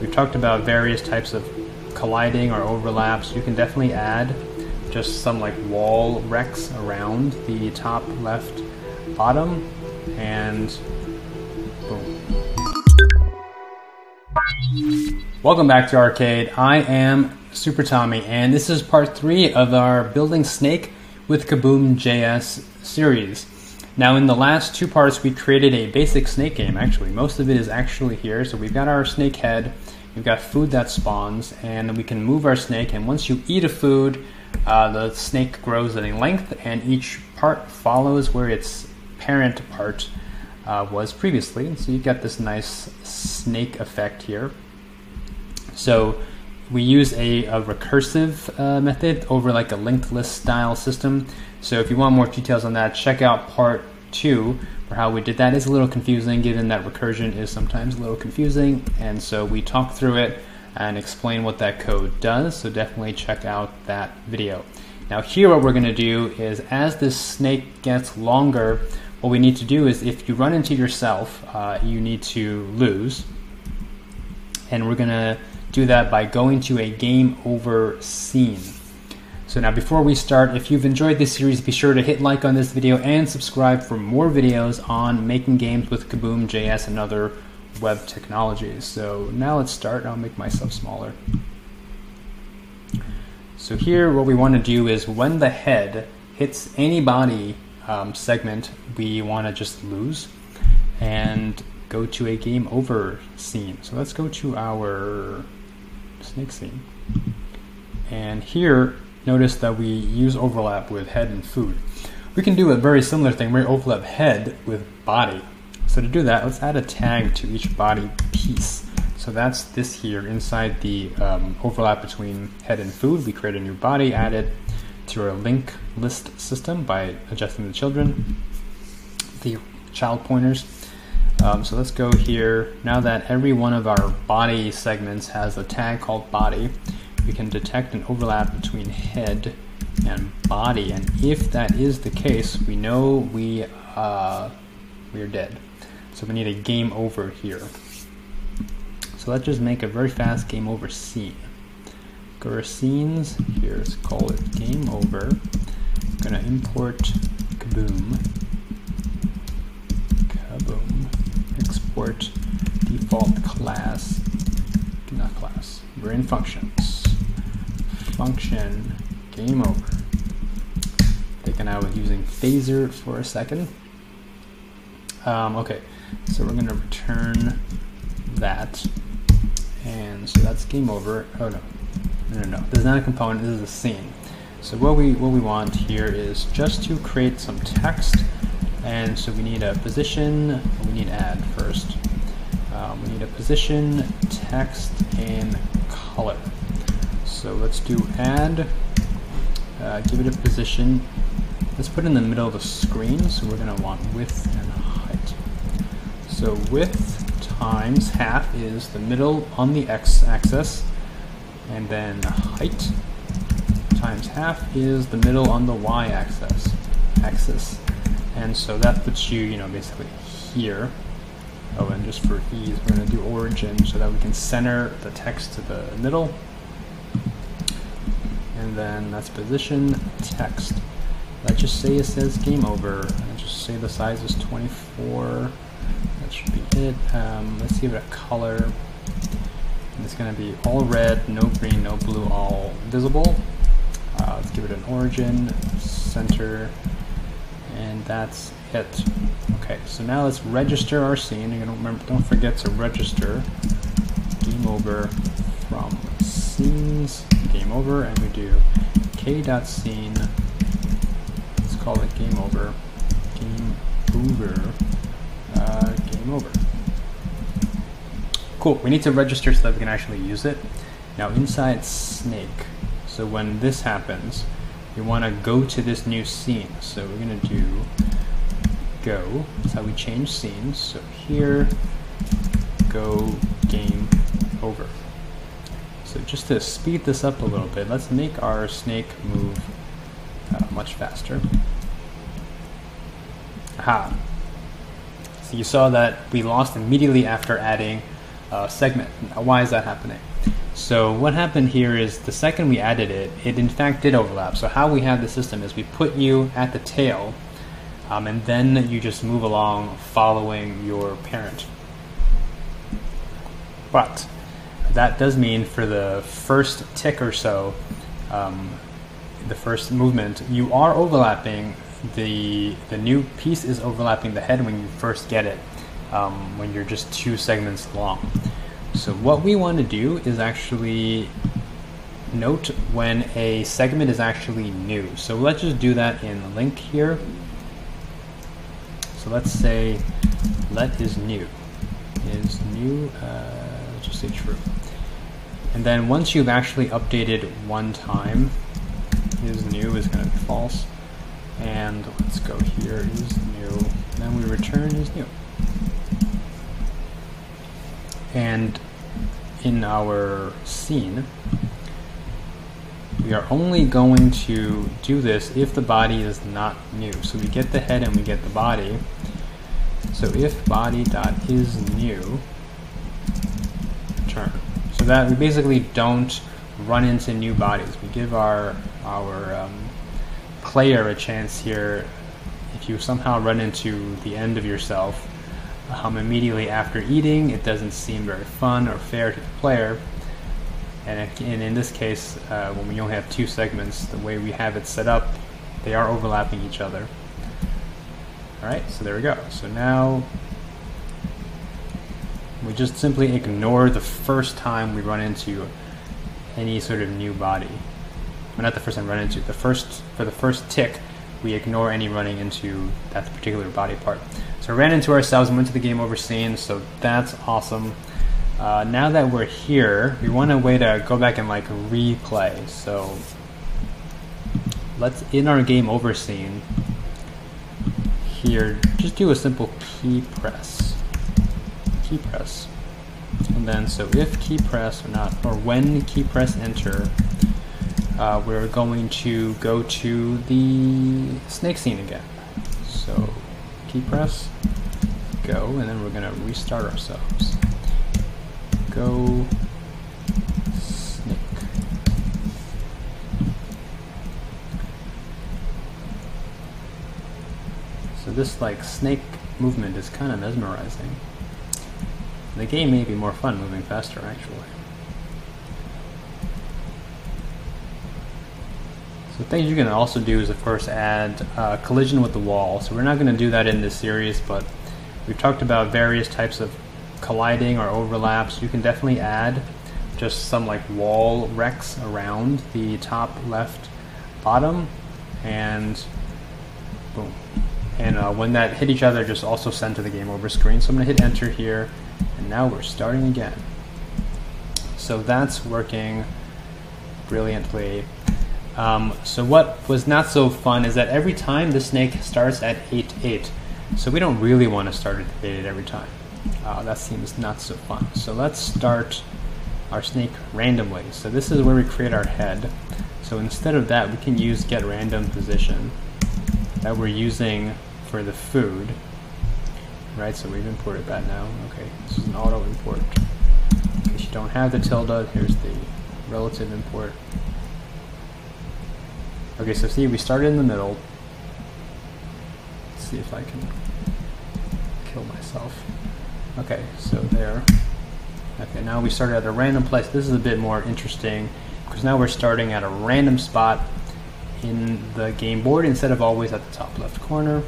We've talked about various types of colliding or overlaps. You can definitely add just some like wall wrecks around the top, left, bottom, and boom. Welcome back to Ourcade. I am Super Tommy, and this is part 3 of our Building Snake with Kaboom.js series. Now, in the last 2 parts, we created a basic snake game, actually. Most of it is actually here. So we've got our snake head, we've got food that spawns, and we can move our snake. And once you eat a food, the snake grows in length, and each part follows where its parent part was previously. So you've got this nice snake effect here. So we use a recursive method over like a linked list style system. So if you want more details on that, check out part 2 for how we did that. It's a little confusing given that recursion is sometimes a little confusing. And so we talk through it and explain what that code does. So definitely check out that video. Now here, what we're gonna do is as this snake gets longer, what we need to do is if you run into yourself, you need to lose. And we're gonna do that by going to a game over scene. So now before we start, if you've enjoyed this series, be sure to hit like on this video and subscribe for more videos on making games with Kaboom.js and other web technologies. So now let's start. I'll make myself smaller. So here what we want to do is when the head hits any body segment, we want to just lose and go to a game over scene. So let's go to our snake scene. And here, notice that we use overlap with head and food. We can do a very similar thing. We overlap head with body. So to do that, let's add a tag to each body piece. So that's this here inside the overlap between head and food. We create a new body, add it to our link list system by adjusting the child pointers. So let's go here. Now that every one of our body segments has a tag called body, we can detect an overlap between head and body, and if that is the case, we know we are dead. So we need a game over here. So let's just make a very fast game over scene. Go to scenes. Here, let's call it game over. I'm gonna import Kaboom. Export default class. Not class. We're in functions. Function game over. Thinking I was using Phaser for a second. Okay, so we're gonna return that, and so that's game over. Oh no. This is not a component. This is a scene. So what we want here is just to create some text, and so we need a position. We need add first. We need a position, text, and color. So let's do add, give it a position. Let's put it in the middle of the screen, so we're gonna want width and height. So width times half is the middle on the x-axis, and then height times half is the middle on the y-axis. And so that puts you, basically here. Oh, and just for ease, we're going to do origin so that we can center the text to the middle. And then that's position, text. Let's just say it says game over. Let's just say the size is 24. That should be it. Let's give it a color. And it's going to be all red, no green, no blue, all visible. Let's give it an origin, center. And that's it. Okay, so now let's register our scene. You're gonna remember, don't forget to register game over from scenes, game over, and we do k.scene. Let's call it game over. Cool, we need to register so that we can actually use it. Now inside snake, so when this happens, we want to go to this new scene. So we're going to do go. That's how we change scenes. So here, go game over. So just to speed this up a little bit, let's make our snake move much faster. Aha. So you saw that we lost immediately after adding segment. Now, why is that happening? So what happened here is the second we added it, it in fact did overlap. So how we have the system is we put you at the tail, and then you just move along following your parent. But that does mean for the first tick or so, the first movement, you are overlapping. The new piece is overlapping the head when you first get it, when you're just two segments long. So what we want to do is actually note when a segment is actually new. So let's just do that in the link here. So let's say let is new, just say true. And then once you've actually updated one time, is new is going to be false. And let's go here, is new, and then we return is new. And in our scene, we are only going to do this if the body is not new. So we get the head and we get the body. So if body.isNew, return. So that we basically don't run into new bodies. We give our player a chance here. If you somehow run into the end of yourself immediately after eating, it doesn't seem very fun or fair to the player. And in this case, when we only have two segments, the way we have it set up, they are overlapping each other. All right, so there we go. So now we just simply ignore the first time we run into any sort of new body. Well, not the first time we run into, for the first tick, we ignore any running into that particular body part. So we ran into ourselves and went to the game over scene, so that's awesome. Now that we're here, we want a way to go back and like replay. So let's, in our game over scene here, just do a simple key press, and then so if key press or not, or when key press enter, we're going to go to the snake scene again. So key press, go, and then we're going to restart ourselves. Go snake. So this like snake movement is kind of mesmerizing. The game may be more fun moving faster, actually. The things you can also do is, of course, add collision with the wall. So we're not going to do that in this series, but we've talked about various types of colliding or overlaps. You can definitely add just some like wall wrecks around the top, left, bottom, and boom. And when that hit each other, just also send to the game over screen. So I'm going to hit enter here, and now we're starting again. So that's working brilliantly. So what was not so fun is that every time the snake starts at 8-8. So we don't really want to start at 8-8 every time. That seems not so fun. So let's start our snake randomly. So this is where we create our head. So instead of that, we can use get random position that we're using for the food. Right, so we've imported that now. Okay, this is an auto import. In case you don't have the tilde, here's the relative import. Okay, so see, we started in the middle. Let's see if I can kill myself. Okay, so there. Okay, now we started at a random place. This is a bit more interesting because now we're starting at a random spot in the game board instead of always at the top left corner.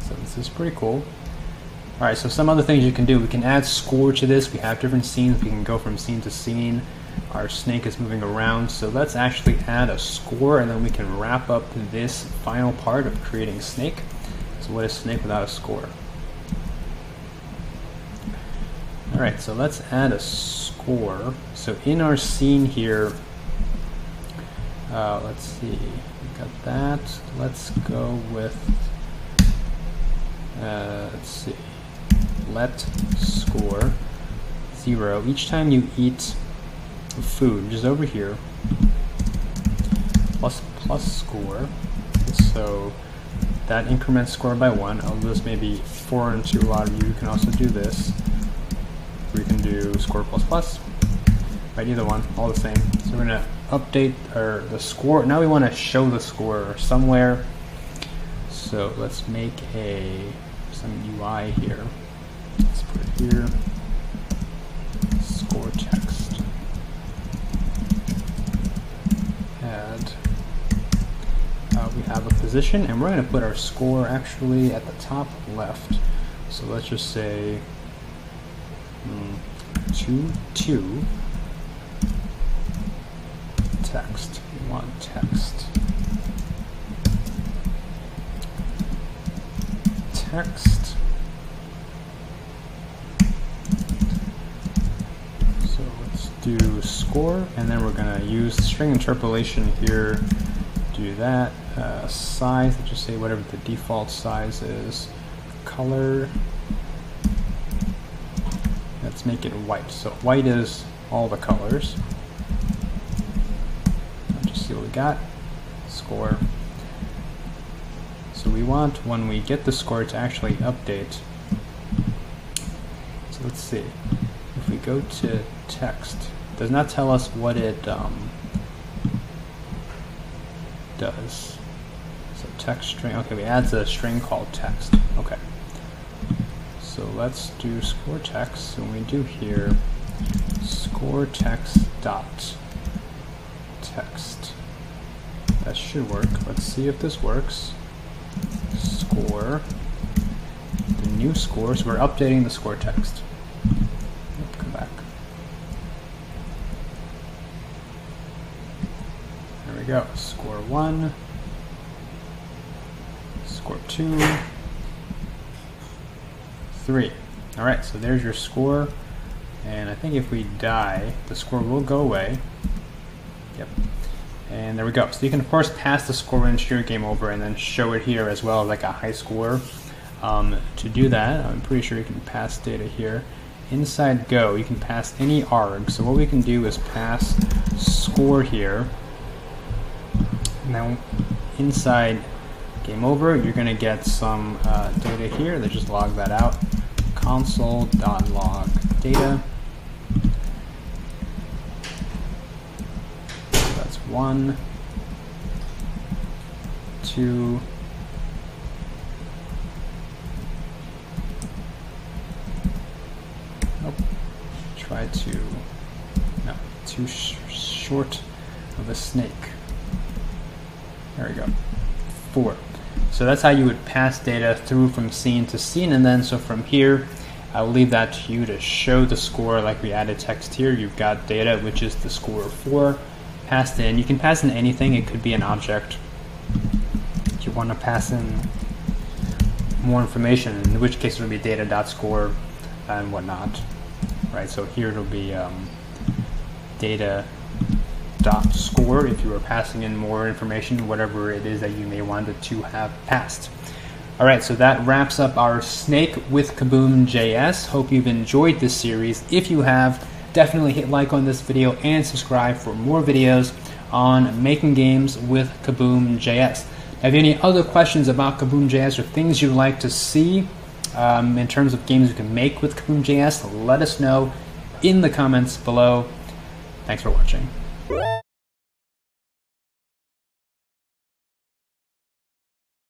So this is pretty cool. All right, so some other things you can do. We can add score to this. We have different scenes. We can go from scene to scene. Our snake is moving around, so let's actually add a score, and then we can wrap up this final part of creating snake. So what is snake without a score? All right, so let's add a score. So in our scene here, let's see, we got that. Let's go with, let's see, let score 0. Each time you eat food, which is over here, plus score. So that increments square by 1. I'll do this maybe 4 into a lot of you. You can also do this. We can do score plus plus, right? Either one, all the same. So we're going to update our, the score. Now we want to show the score somewhere. So let's make some UI here. Let's put it here. Score text. And we have a position, and we're going to put our score actually at the top left. So let's just say 2, 2. Text. We want text. Text. So let's do score, and then we're going to use string interpolation here. Do that. Size, let's just say whatever the default size is. Color. Let's make it white. So white is all the colors. I'll just see what we got. Score. So we want, when we get the score, to actually update. So let's see. If we go to text, it does not tell us what it does. So text string. Okay, we add a string called text. Okay. So let's do score text. So we do here score text dot text. That should work. Let's see if this works. Score, the new score, so we're updating the score text. Come back. There we go. Score 1, score 2, 3. Alright, so there's your score, and I think if we die, the score will go away. Yep. And there we go. So you can, of course, pass the score into your game over and then show it here as well, like a high score. To do that, I'm pretty sure you can pass data here. Inside Go, you can pass any arg. So what we can do is pass score here. Now, inside game over, you're going to get some data here. Let's just log that out. Console.log data. 1, 2, nope, too short of a snake. There we go, 4. So that's how you would pass data through from scene to scene, and then so from here, I'll leave that to you to show the score. Like we added text here, you've got data, which is the score 4. Passed in. You can pass in anything. It could be an object. If you want to pass in more information, in which case it would be data.score and whatnot, right? So here it'll be data.score if you were passing in more information, whatever it is that you may want it to have passed. All right, so that wraps up our snake with Kaboom.js. Hope you've enjoyed this series. If you have, definitely hit like on this video and subscribe for more videos on making games with Kaboom.js. Now, if you have any other questions about Kaboom.js or things you'd like to see in terms of games you can make with Kaboom.js, let us know in the comments below. Thanks for watching.